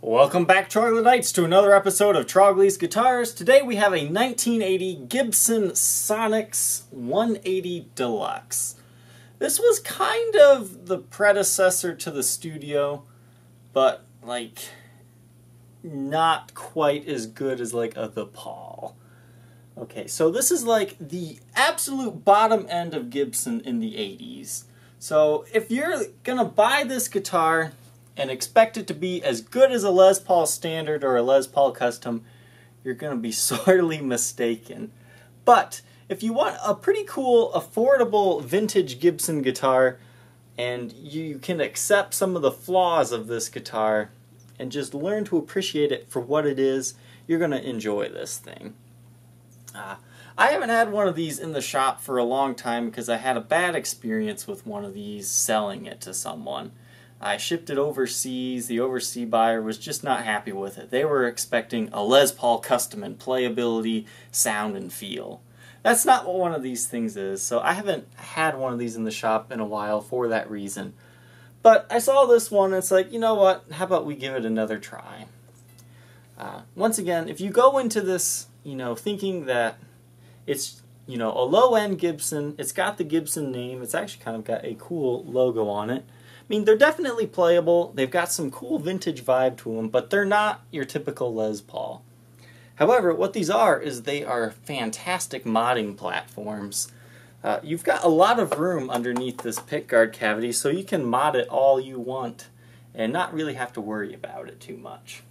Welcome back, Troglodytes, to another episode of Trogly's Guitars. Today we have a 1980 Gibson Sonex 180 Deluxe. This was kind of the predecessor to the Studio, but like not quite as good as like a Les Paul. Okay, so this is like the absolute bottom end of Gibson in the 80s. So if you're gonna buy this guitar and expect it to be as good as a Les Paul Standard or a Les Paul Custom, you're going to be sorely mistaken. But if you want a pretty cool, affordable vintage Gibson guitar, and you can accept some of the flaws of this guitar and just learn to appreciate it for what it is, you're going to enjoy this thing. I haven't had one of these in the shop for a long time because I had a bad experience with one of these selling it to someone. I shipped it overseas. The overseas buyer was just not happy with it. They were expecting a Les Paul Custom in playability, sound, and feel. That's not what one of these things is, so I haven't had one of these in the shop in a while for that reason. But I saw this one, and it's like, you know what, how about we give it another try? Once again, if you go into this, you know, thinking that it's, you know, a low-end Gibson, it's got the Gibson name, it's actually kind of got a cool logo on it. I mean, they're definitely playable, they've got some cool vintage vibe to them, but they're not your typical Les Paul. However, what these are is they are fantastic modding platforms. You've got a lot of room underneath this pickguard cavity, so you can mod it all you want and not really have to worry about it too much.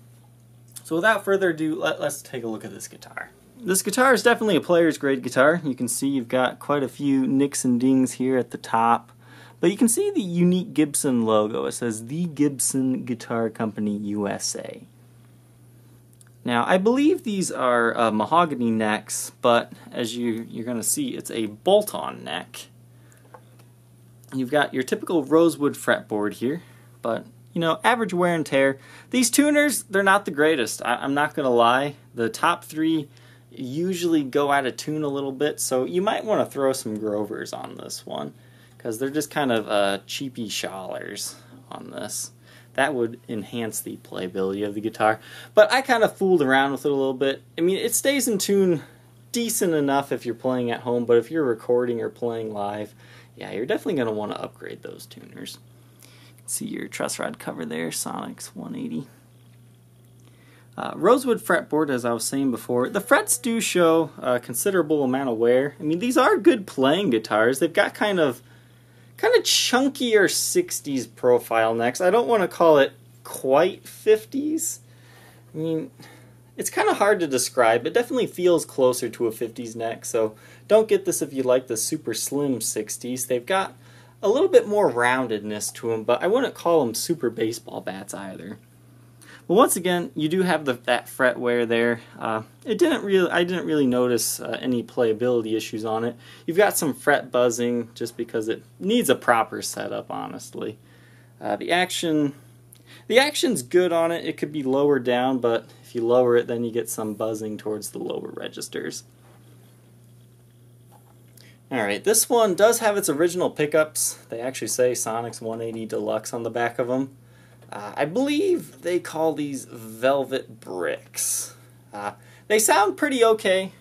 So without further ado, let's take a look at this guitar. This guitar is definitely a player's grade guitar. You can see you've got quite a few nicks and dings here at the top. But you can see the unique Gibson logo. It says The Gibson Guitar Company USA. Now, I believe these are mahogany necks, but as you're going to see, it's a bolt-on neck. You've got your typical rosewood fretboard here, but, you know, average wear and tear. These tuners, they're not the greatest. I'm not going to lie. The top three usually go out of tune a little bit, so you might want to throw some Grovers on this one, because they're just kind of cheapy shawlers on this. That would enhance the playability of the guitar. But I kind of fooled around with it a little bit. I mean, it stays in tune decent enough if you're playing at home, but if you're recording or playing live, yeah, you're definitely going to want to upgrade those tuners. You can see your truss rod cover there, Sonex 180. Rosewood fretboard, as I was saying before, the frets do show a considerable amount of wear. I mean, these are good playing guitars. They've got kind of chunkier 60s profile necks. I don't want to call it quite 50s. I mean, it's kind of hard to describe. It definitely feels closer to a 50s neck, so don't get this if you like the super slim 60s. They've got a little bit more roundedness to them, but I wouldn't call them super baseball bats either. But once again, you do have that fret wear there. I didn't really notice any playability issues on it. You've got some fret buzzing just because it needs a proper setup, honestly. The action's good on it. It could be lower down, but if you lower it, then you get some buzzing towards the lower registers. Alright, this one does have its original pickups. They actually say Sonex 180 Deluxe on the back of them. I believe they call these velvet bricks. They sound pretty okay,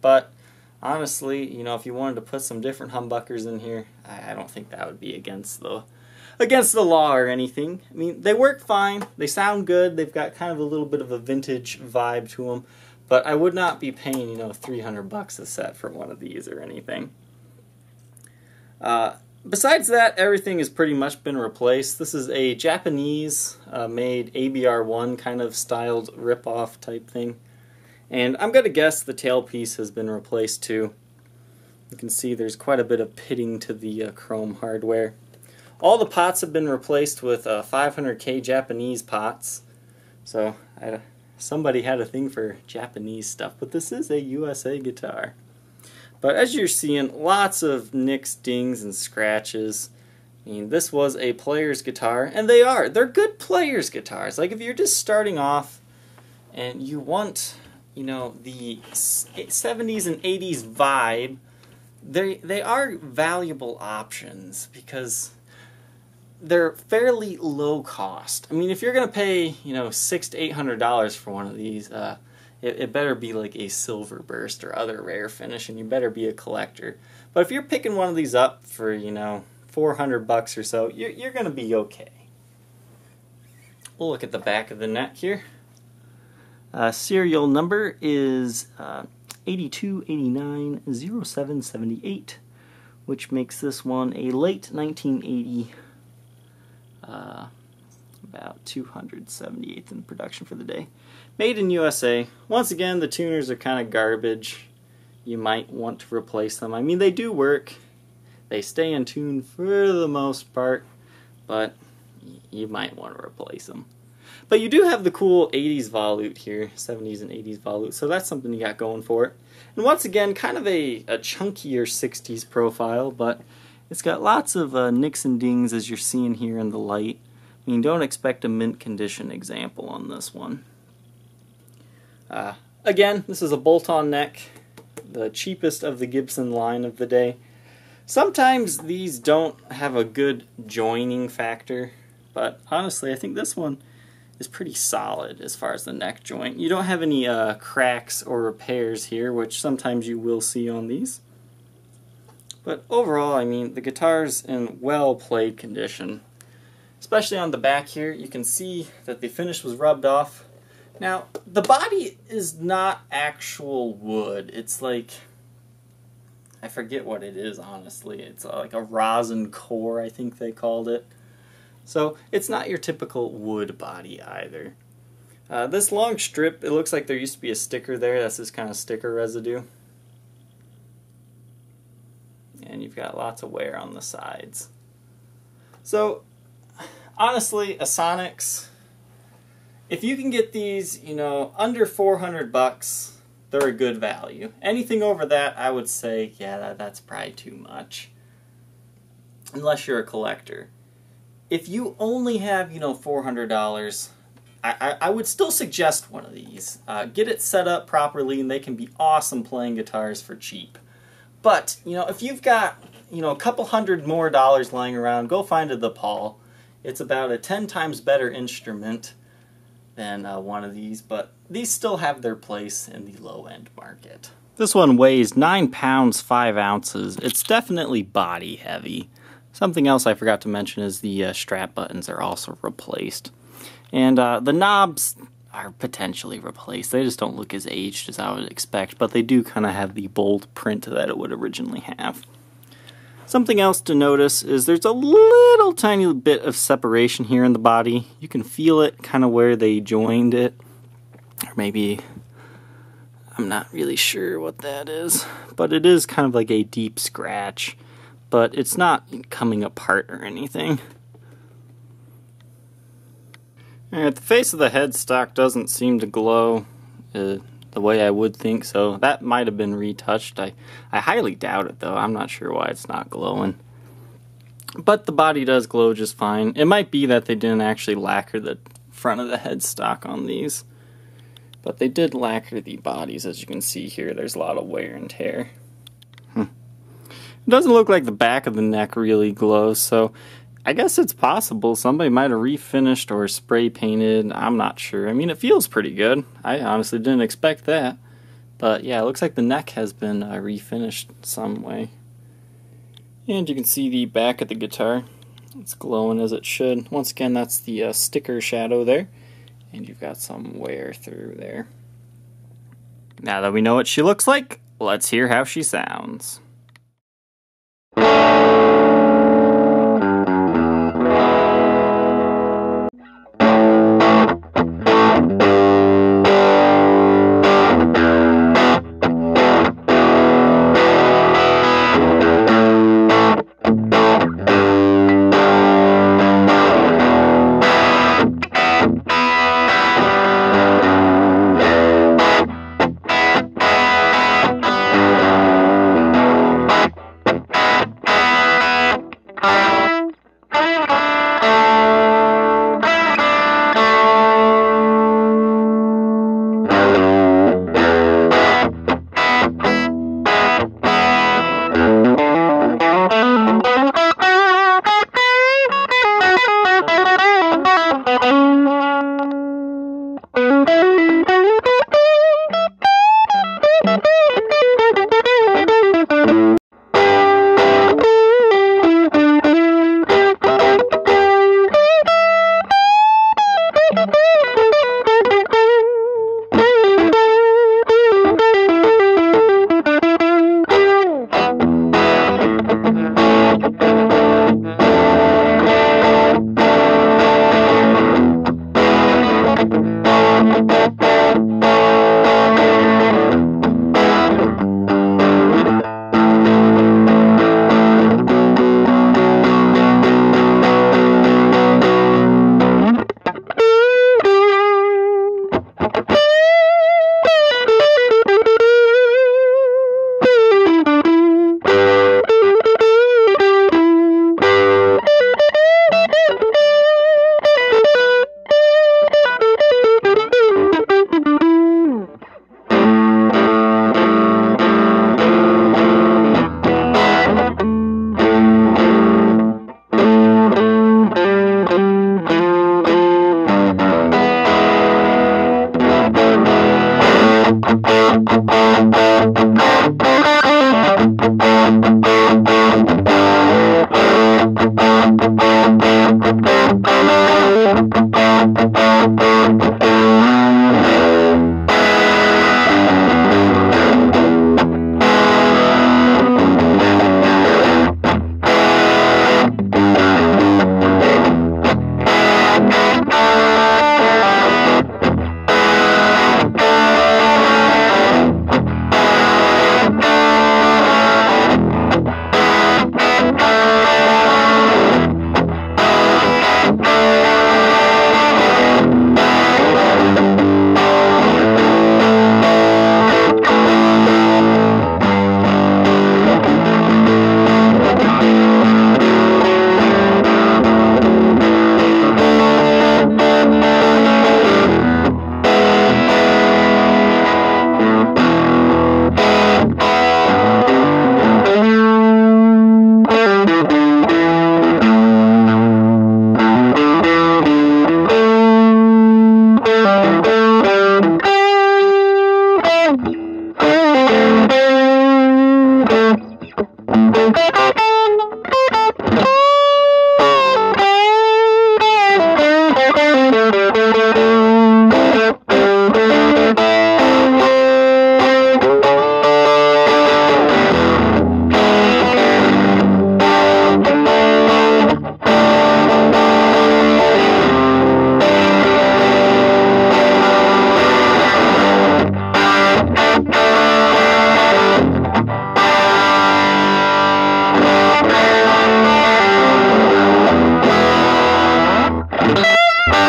but honestly, you know, if you wanted to put some different humbuckers in here, I don't think that would be against the law or anything. I mean, they work fine, they sound good, they've got kind of a little bit of a vintage vibe to them, but I would not be paying, you know, $300 a set for one of these or anything. Besides that, everything has pretty much been replaced. This is a Japanese-made ABR-1 kind of styled rip-off type thing. And I'm going to guess the tailpiece has been replaced too. You can see there's quite a bit of pitting to the chrome hardware. All the pots have been replaced with 500K Japanese pots. So somebody had a thing for Japanese stuff, but this is a USA guitar. But as you're seeing, lots of nicks, dings, and scratches. I mean, this was a player's guitar, and they are. They're good player's guitars. Like, if you're just starting off and you want, you know, the 70s and 80s vibe, they are valuable options because they're fairly low cost. I mean, if you're gonna pay, you know, $600 to $800 for one of these, it better be like a Silver Burst or other rare finish, and you better be a collector. But if you're picking one of these up for, you know, 400 bucks or so, you're gonna be okay. We'll look at the back of the neck here. Serial number is 82890778, which makes this one a late 1980, about 278th in production for the day. Made in USA. Once again, the tuners are kind of garbage. You might want to replace them. I mean, they do work. They stay in tune for the most part, but you might want to replace them. But you do have the cool 80s volute here, 70s and 80s volute, so that's something you got going for it. And once again, kind of a chunkier 60s profile, but it's got lots of nicks and dings, as you're seeing here in the light. I mean, don't expect a mint condition example on this one. Again, this is a bolt-on neck, the cheapest of the Gibson line of the day. Sometimes these don't have a good joining factor, but honestly, I think this one is pretty solid as far as the neck joint. You don't have any cracks or repairs here, which sometimes you will see on these. But overall, I mean, the guitar's in well-played condition. Especially on the back here, you can see that the finish was rubbed off. Now, the body is not actual wood. It's like, I forget what it is, honestly. It's like a rosin core, I think they called it. So it's not your typical wood body either. This long strip, it looks like there used to be a sticker there. That's this kind of sticker residue. And you've got lots of wear on the sides. So honestly, a Sonex, if you can get these, you know, under 400 bucks, they're a good value. Anything over that, I would say, yeah, that's probably too much. Unless you're a collector. If you only have, you know, $400, I would still suggest one of these. Get it set up properly, and they can be awesome playing guitars for cheap. But, you know, if you've got, you know, a couple hundred more dollars lying around, go find a Les Paul. It's about a 10 times better instrument than one of these, but these still have their place in the low-end market. This one weighs 9 pounds 5 ounces. It's definitely body heavy. Something else I forgot to mention is the strap buttons are also replaced. And the knobs are potentially replaced. They just don't look as aged as I would expect, but they do kind of have the bold print that it would originally have. Something else to notice is there's a little tiny bit of separation here in the body. You can feel it kind of where they joined it. Or maybe, I'm not really sure what that is, but it is kind of like a deep scratch. But it's not coming apart or anything. Alright, the face of the headstock doesn't seem to glow the way I would think, so that might have been retouched. I highly doubt it, though. I'm not sure why it's not glowing. But the body does glow just fine. It might be that they didn't actually lacquer the front of the headstock on these. But they did lacquer the bodies, as you can see here. There's a lot of wear and tear. It doesn't look like the back of the neck really glows, so I guess it's possible somebody might have refinished or spray painted. I'm not sure. I mean, it feels pretty good. I honestly didn't expect that. But yeah, it looks like the neck has been refinished some way. And you can see the back of the guitar. It's glowing as it should. Once again, that's the sticker shadow there. And you've got some wear through there. Now that we know what she looks like, let's hear how she sounds.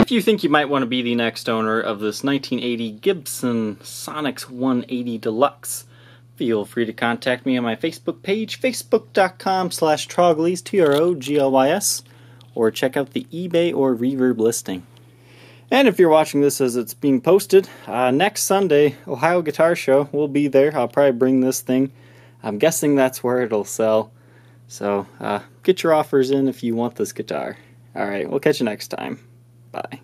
If you think you might want to be the next owner of this 1980 Gibson Sonex 180 Deluxe, feel free to contact me on my Facebook page, facebook.com/Trogly's, T-R-O-G-L-Y-S, or check out the eBay or Reverb listing. And if you're watching this as it's being posted, next Sunday, Ohio Guitar Show, we'll be there. I'll probably bring this thing. I'm guessing that's where it'll sell. So get your offers in if you want this guitar. Alright, we'll catch you next time. Bye.